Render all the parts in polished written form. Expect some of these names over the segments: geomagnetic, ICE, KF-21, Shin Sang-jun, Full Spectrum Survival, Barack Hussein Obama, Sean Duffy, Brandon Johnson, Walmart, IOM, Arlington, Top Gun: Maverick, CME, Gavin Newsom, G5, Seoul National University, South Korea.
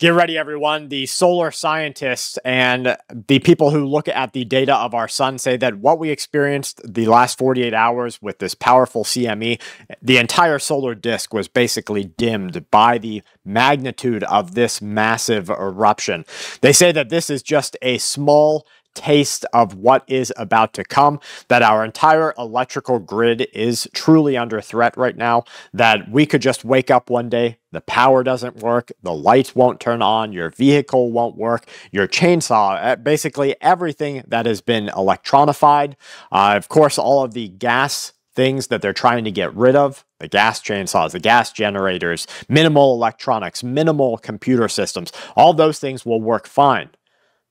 Get ready, everyone. The solar scientists and the people who look at the data of our sun say that what we experienced the last 48 hours with this powerful CME, the entire solar disk was basically dimmed by the magnitude of this massive eruption. They say that this is just a small taste of what is about to come, that our entire electrical grid is truly under threat right now, that we could just wake up one day, the power doesn't work, the lights won't turn on, your vehicle won't work, your chainsaw, basically everything that has been electronified. Of course, all of the gas things that they're trying to get rid of, the gas chainsaws, the gas generators, minimal electronics, minimal computer systems, all those things will work fine.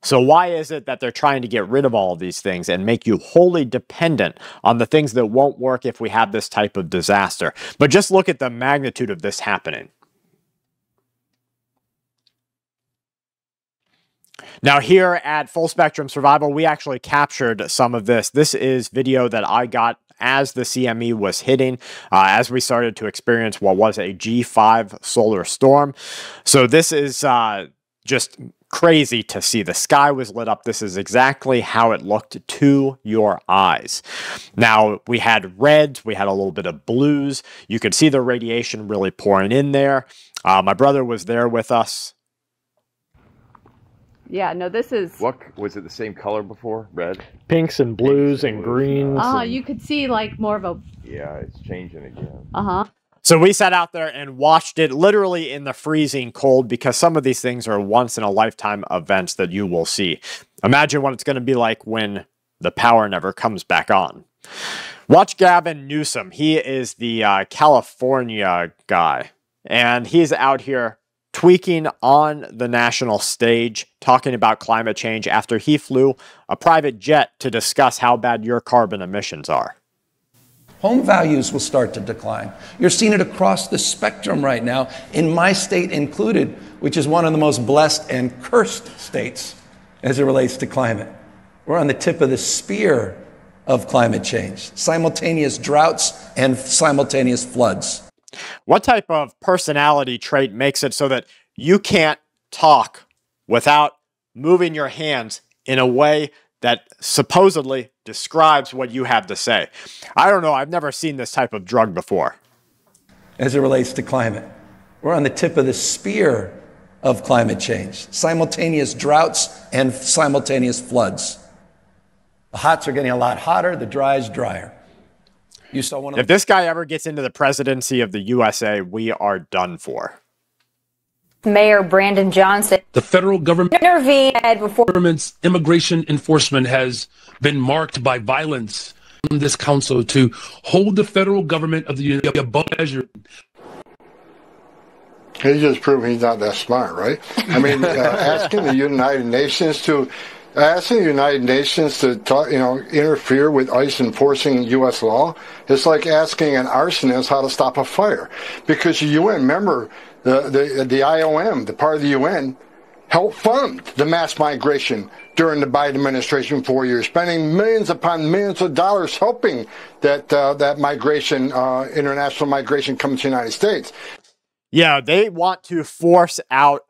So why is it that they're trying to get rid of all of these things and make you wholly dependent on the things that won't work if we have this type of disaster? But just look at the magnitude of this happening. Now here at Full Spectrum Survival, we actually captured some of this. This is video that I got as the CME was hitting, as we started to experience what was a G5 solar storm. So this is just crazy to see. The sky was lit up. This is exactly how it looked to your eyes. Now, we had reds, we had a little bit of blues. You could see the radiation really pouring in there. My brother was there with us. Yeah, no, this is... What, was it the same color before? Red? Pinks and blues and greens. Oh, you could see like more of a... Yeah, it's changing again. Uh-huh. So we sat out there and watched it literally in the freezing cold, because some of these things are once-in-a-lifetime events that you will see. Imagine what it's going to be like when the power never comes back on. Watch Gavin Newsom. He is the California guy, and he's out here tweaking on the national stage, talking about climate change after he flew a private jet to discuss how bad your carbon emissions are. Home values will start to decline. You're seeing it across the spectrum right now, in my state included, which is one of the most blessed and cursed states as it relates to climate. We're on the tip of the spear of climate change, simultaneous droughts and simultaneous floods. What type of personality trait makes it so that you can't talk without moving your hands in a way that supposedly describes what you have to say? I don't know. I've never seen this type of drug before. As it relates to climate, we're on the tip of the spear of climate change, simultaneous droughts and simultaneous floods. The hots are getting a lot hotter, the dries drier. You saw one of if this guy ever gets into the presidency of the USA, we are done for. Mayor Brandon Johnson. The federal government intervened before immigration enforcement has been marked by violence. This council to hold the federal government of the United above measure. He's just proving he's not that smart, right? I mean, asking the United Nations to talk, you know, interfere with ICE enforcing U.S. law. It's like asking an arsonist how to stop a fire, because the UN member. The IOM, the part of the UN, helped fund the mass migration during the Biden administration 4 years, spending millions upon millions of dollars helping that migration, international migration, come to the United States. Yeah, they want to force out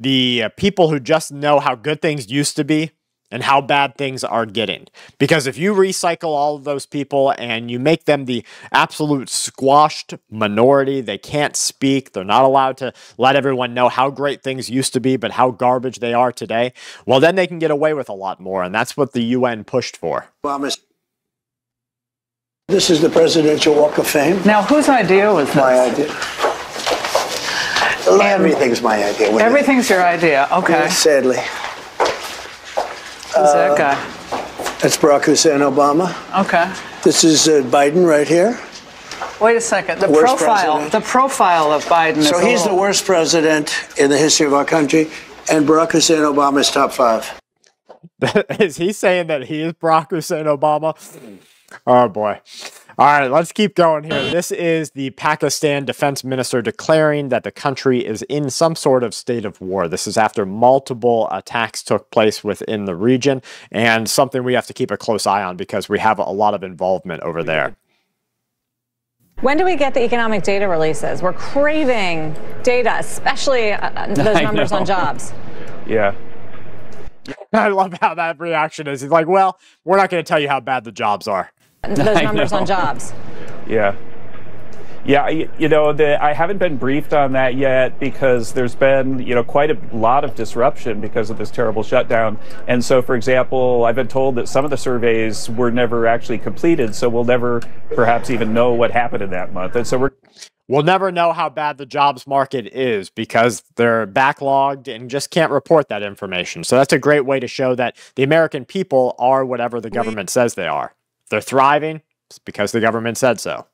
the people who just know how good things used to be and how bad things are getting. Because if you recycle all of those people and you make them the absolute squashed minority, they can't speak, they're not allowed to let everyone know how great things used to be, but how garbage they are today, well, then they can get away with a lot more, and that's what the UN pushed for. This is the Presidential Walk of Fame. Now, whose idea was this? My idea. Everything's my idea. Everything's your idea, okay. Yeah, sadly. Who's that guy? That's Barack Hussein Obama. Okay. This is Biden right here. Wait a second. The profile of Biden. So he's the worst president in the history of our country, and Barack Hussein Obama is top five. Is he saying that he is Barack Hussein Obama? Oh boy. All right, let's keep going here. This is the Pakistan defense minister declaring that the country is in some sort of state of war. This is after multiple attacks took place within the region, and something we have to keep a close eye on because we have a lot of involvement over there. When do we get the economic data releases? We're craving data, especially those numbers on jobs. Yeah. I love how that reaction is. He's like, well, we're not going to tell you how bad the jobs are. Those numbers on jobs. Yeah. Yeah, you know, I haven't been briefed on that yet because there's been, you know, quite a lot of disruption because of this terrible shutdown. And so, for example, I've been told that some of the surveys were never actually completed, so we'll never perhaps even know what happened in that month. And so we'll never know how bad the jobs market is because they're backlogged and just can't report that information. So that's a great way to show that the American people are whatever the government says they are. If they're thriving, it's because the government said so.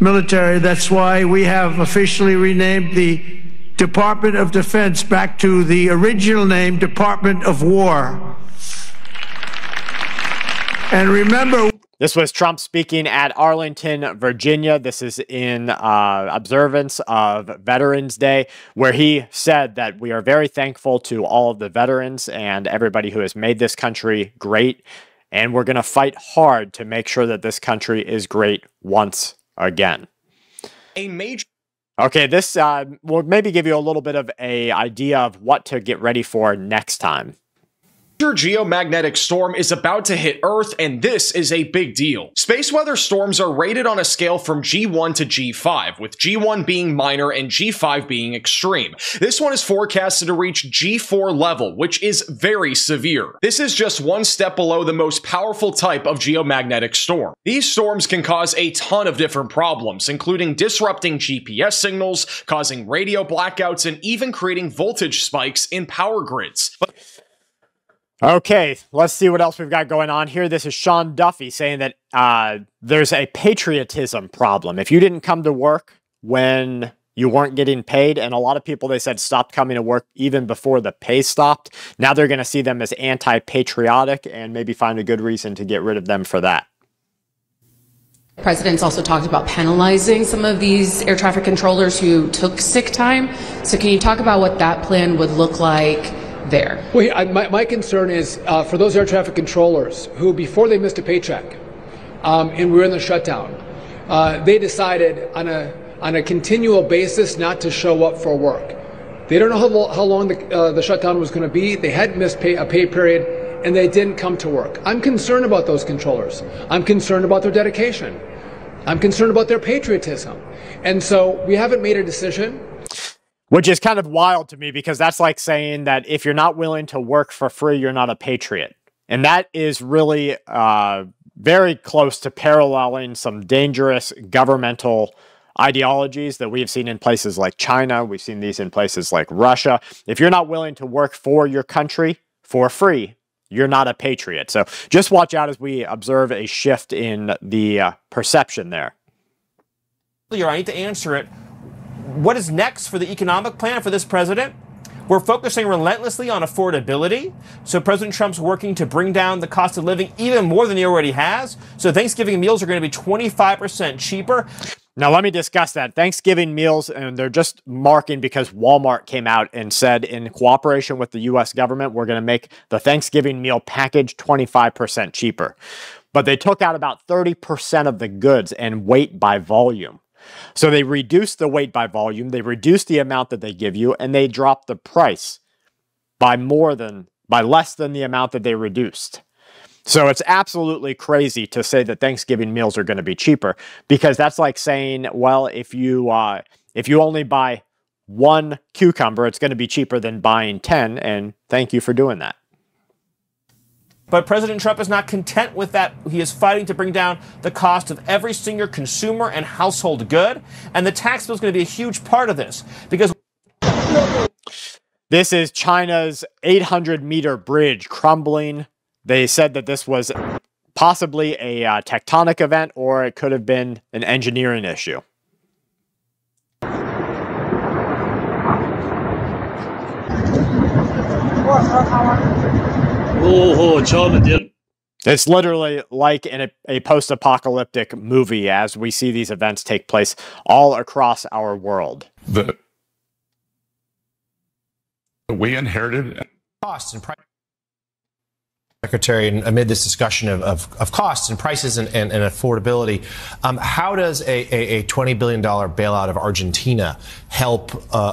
Military. That's why we have officially renamed the Department of Defense back to the original name, Department of War. And remember, this was Trump speaking at Arlington, Virginia. This is in observance of Veterans Day, where he said that we are very thankful to all of the veterans and everybody who has made this country great. And we're going to fight hard to make sure that this country is great once again. A major. Okay, this will maybe give you a little bit of an idea of what to get ready for next time. A major geomagnetic storm is about to hit Earth, and this is a big deal. Space weather storms are rated on a scale from G1 to G5, with G1 being minor and G5 being extreme. This one is forecasted to reach G4 level, which is very severe. This is just one step below the most powerful type of geomagnetic storm. These storms can cause a ton of different problems, including disrupting GPS signals, causing radio blackouts, and even creating voltage spikes in power grids. But okay, let's see what else we've got going on here. This is Sean Duffy saying that there's a patriotism problem. If you didn't come to work when you weren't getting paid, and a lot of people, they said, stopped coming to work even before the pay stopped. Now they're going to see them as anti-patriotic and maybe find a good reason to get rid of them for that. The president's also talked about penalizing some of these air traffic controllers who took sick time. So can you talk about what that plan would look like? There. Well, my concern is for those air traffic controllers who, before they missed a paycheck and we were in the shutdown, they decided on a continual basis not to show up for work. They don't know how long the shutdown was going to be. They had missed a pay period, and they didn't come to work. I'm concerned about those controllers. I'm concerned about their dedication. I'm concerned about their patriotism. And so we haven't made a decision. Which is kind of wild to me because that's like saying that if you're not willing to work for free, you're not a patriot. And that is really very close to paralleling some dangerous governmental ideologies that we've seen in places like China. We've seen these in places like Russia. If you're not willing to work for your country for free, you're not a patriot. So just watch out as we observe a shift in the perception there. I need to answer it. What is next for the economic plan for this president? We're focusing relentlessly on affordability. So President Trump's working to bring down the cost of living even more than he already has. So Thanksgiving meals are going to be 25% cheaper. Now, let me discuss that. Thanksgiving meals, and they're just marking because Walmart came out and said in cooperation with the U.S. government, we're going to make the Thanksgiving meal package 25% cheaper. But they took out about 30% of the goods and weight by volume. So they reduce the weight by volume, they reduce the amount that they give you, and they drop the price by less than the amount that they reduced. So it's absolutely crazy to say that Thanksgiving meals are going to be cheaper, because that's like saying, well, if you only buy one cucumber, it's going to be cheaper than buying 10, and thank you for doing that. But President Trump is not content with that. He is fighting to bring down the cost of every single consumer and household good. And the tax bill is going to be a huge part of this, because this is China's 800-meter bridge crumbling. They said that this was possibly a tectonic event, or it could have been an engineering issue. It's literally like in a post-apocalyptic movie as we see these events take place all across our world. We inherited costs and price. Secretary, and amid this discussion of costs and prices and affordability, how does a $20 billion bailout of Argentina help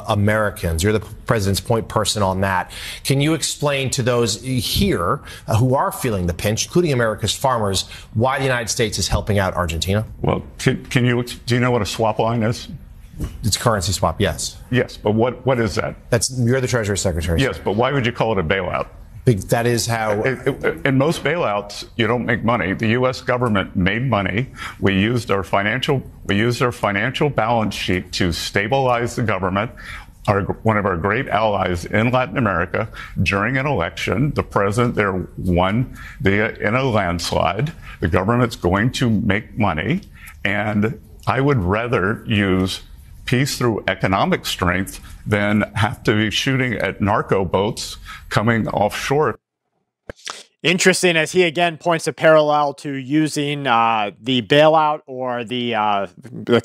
Americans? You're the president's point person on that. Can you explain to those here who are feeling the pinch, including America's farmers, why the United States is helping out Argentina? Well, do you know what a swap line is? It's currency swap, yes. Yes, but what is that? You're the Treasury Secretary. Yes, but why would you call it a bailout? That is how... In most bailouts, you don't make money. The U.S. government made money. We used our financial balance sheet to stabilize the government. One of our great allies in Latin America, during an election, the president there won in a landslide. The government's going to make money. And I would rather use peace through economic strength than have to be shooting at narco boats coming offshore. Interesting, as he again points a parallel to using the bailout or the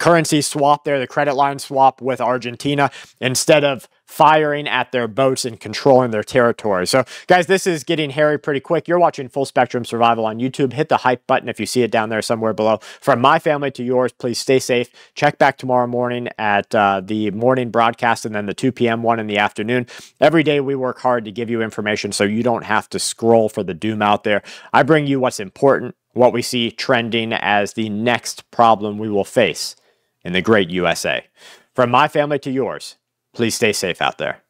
currency swap there, the credit line swap with Argentina, instead of firing at their boats and controlling their territory. So, guys, this is getting hairy pretty quick. You're watching Full Spectrum Survival on YouTube. Hit the hype button if you see it down there somewhere below. From my family to yours, please stay safe. Check back tomorrow morning at the morning broadcast and then the 2 p.m. one in the afternoon. Every day we work hard to give you information so you don't have to scroll for the doom out there. I bring you what's important, what we see trending as the next problem we will face in the great USA. From my family to yours, please stay safe out there.